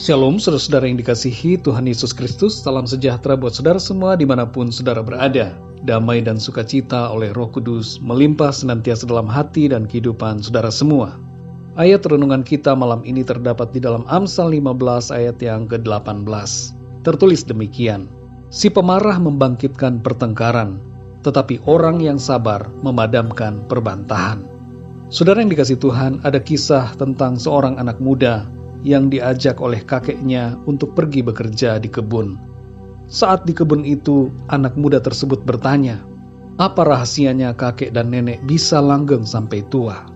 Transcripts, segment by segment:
Shalom saudara-saudara yang dikasihi Tuhan Yesus Kristus, salam sejahtera buat saudara semua dimanapun saudara berada. Damai dan sukacita oleh Roh Kudus melimpah senantiasa dalam hati dan kehidupan saudara semua. Ayat renungan kita malam ini terdapat di dalam Amsal 15 ayat yang ke-18. Tertulis demikian, si pemarah membangkitkan pertengkaran, tetapi orang yang sabar memadamkan perbantahan. Saudara yang dikasihi Tuhan, ada kisah tentang seorang anak muda yang diajak oleh kakeknya untuk pergi bekerja di kebun. Saat di kebun itu, anak muda tersebut bertanya, apa rahasianya kakek dan nenek bisa langgeng sampai tua?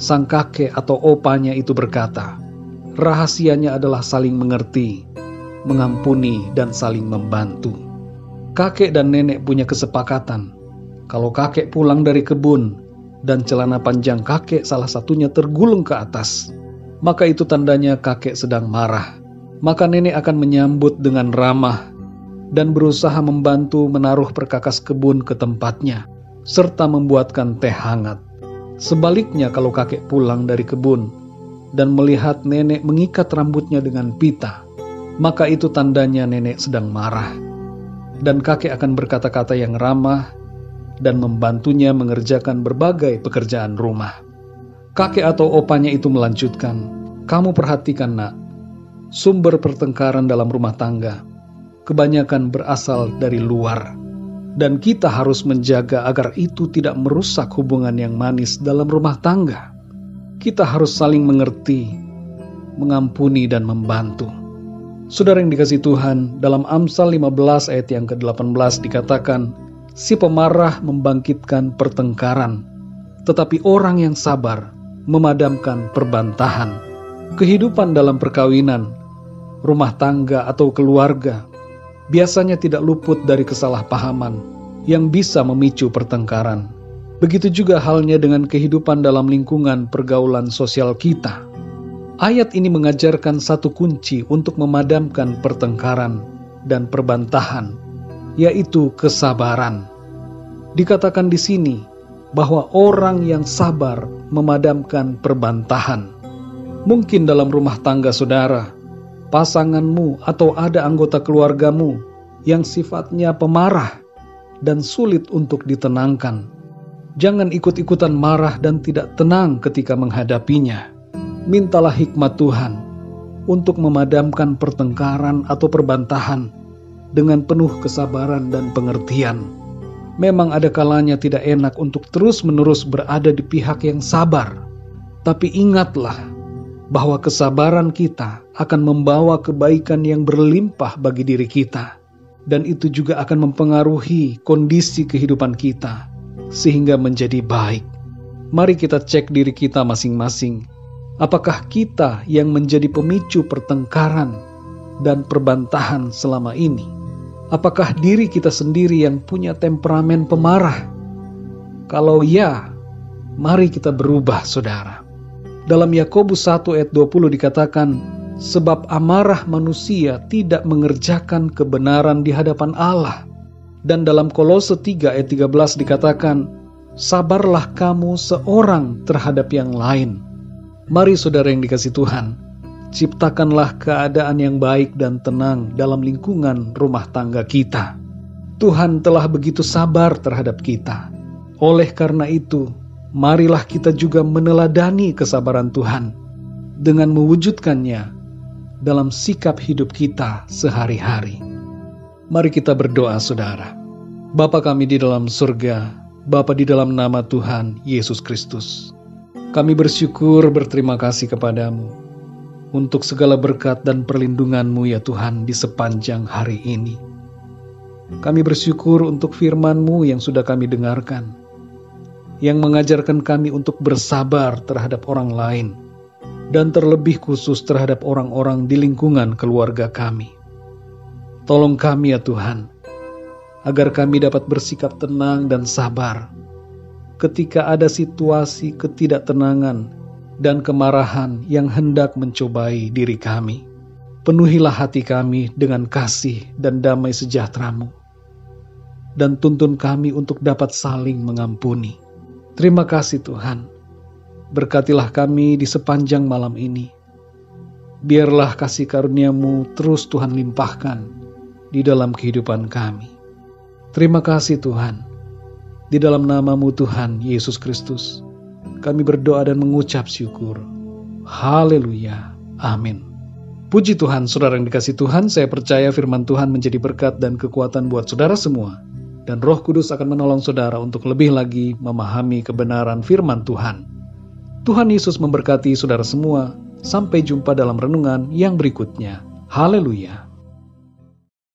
Sang kakek atau opanya itu berkata, rahasianya adalah saling mengerti, mengampuni, dan saling membantu. Kakek dan nenek punya kesepakatan, kalau kakek pulang dari kebun dan celana panjang kakek salah satunya tergulung ke atas, maka itu tandanya kakek sedang marah. Maka nenek akan menyambut dengan ramah dan berusaha membantu menaruh perkakas kebun ke tempatnya, serta membuatkan teh hangat. Sebaliknya kalau kakek pulang dari kebun dan melihat nenek mengikat rambutnya dengan pita, maka itu tandanya nenek sedang marah. Dan kakek akan berkata-kata yang ramah dan membantunya mengerjakan berbagai pekerjaan rumah. Kakek atau opanya itu melanjutkan, kamu perhatikan nak, sumber pertengkaran dalam rumah tangga kebanyakan berasal dari luar. Dan kita harus menjaga agar itu tidak merusak hubungan yang manis dalam rumah tangga. Kita harus saling mengerti, mengampuni, dan membantu. Saudara yang dikasihi Tuhan, dalam Amsal 15 ayat yang ke-18 dikatakan, si pemarah membangkitkan pertengkaran, tetapi orang yang sabar memadamkan perbantahan. Kehidupan dalam perkawinan, rumah tangga atau keluarga biasanya tidak luput dari kesalahpahaman yang bisa memicu pertengkaran. Begitu juga halnya dengan kehidupan dalam lingkungan pergaulan sosial kita. Ayat ini mengajarkan satu kunci untuk memadamkan pertengkaran dan perbantahan, yaitu kesabaran. Dikatakan di sini bahwa orang yang sabar memadamkan perbantahan. Mungkin dalam rumah tangga saudara, pasanganmu atau ada anggota keluargamu yang sifatnya pemarah dan sulit untuk ditenangkan. Jangan ikut-ikutan marah dan tidak tenang ketika menghadapinya. Mintalah hikmat Tuhan untuk memadamkan pertengkaran atau perbantahan dengan penuh kesabaran dan pengertian. Memang ada kalanya tidak enak untuk terus-menerus berada di pihak yang sabar. Tapi ingatlah bahwa kesabaran kita akan membawa kebaikan yang berlimpah bagi diri kita. Dan itu juga akan mempengaruhi kondisi kehidupan kita, sehingga menjadi baik. Mari kita cek diri kita masing-masing. Apakah kita yang menjadi pemicu pertengkaran dan perbantahan selama ini? Apakah diri kita sendiri yang punya temperamen pemarah? Kalau ya, mari kita berubah, saudara. Dalam Yakobus 1 ayat 20 dikatakan, sebab amarah manusia tidak mengerjakan kebenaran di hadapan Allah. Dan dalam Kolose 3 ayat 13 dikatakan, sabarlah kamu seorang terhadap yang lain. Mari saudara yang dikasihi Tuhan, ciptakanlah keadaan yang baik dan tenang dalam lingkungan rumah tangga kita. Tuhan telah begitu sabar terhadap kita. Oleh karena itu, marilah kita juga meneladani kesabaran Tuhan dengan mewujudkannya dalam sikap hidup kita sehari-hari. Mari kita berdoa, saudara. Bapa kami di dalam surga, Bapa di dalam nama Tuhan Yesus Kristus, kami bersyukur berterima kasih kepadamu untuk segala berkat dan perlindunganmu ya Tuhan di sepanjang hari ini. Kami bersyukur untuk firman-Mu yang sudah kami dengarkan, yang mengajarkan kami untuk bersabar terhadap orang lain, dan terlebih khusus terhadap orang-orang di lingkungan keluarga kami. Tolong kami ya Tuhan, agar kami dapat bersikap tenang dan sabar ketika ada situasi ketidaktenangan dan kemarahan yang hendak mencobai diri kami. Penuhilah hati kami dengan kasih dan damai sejahtera-Mu, dan tuntun kami untuk dapat saling mengampuni. Terima kasih Tuhan, berkatilah kami di sepanjang malam ini. biarlah kasih karunia-Mu terus Tuhan limpahkan di dalam kehidupan kami. Terima kasih Tuhan. Di dalam nama-Mu Tuhan Yesus Kristus, kami berdoa dan mengucap syukur. Haleluya. Amin. Puji Tuhan, saudara yang dikasih Tuhan, saya percaya firman Tuhan menjadi berkat dan kekuatan buat saudara semua. Dan Roh Kudus akan menolong saudara untuk lebih lagi memahami kebenaran firman Tuhan. Tuhan Yesus memberkati saudara semua. Sampai jumpa dalam renungan yang berikutnya. Haleluya.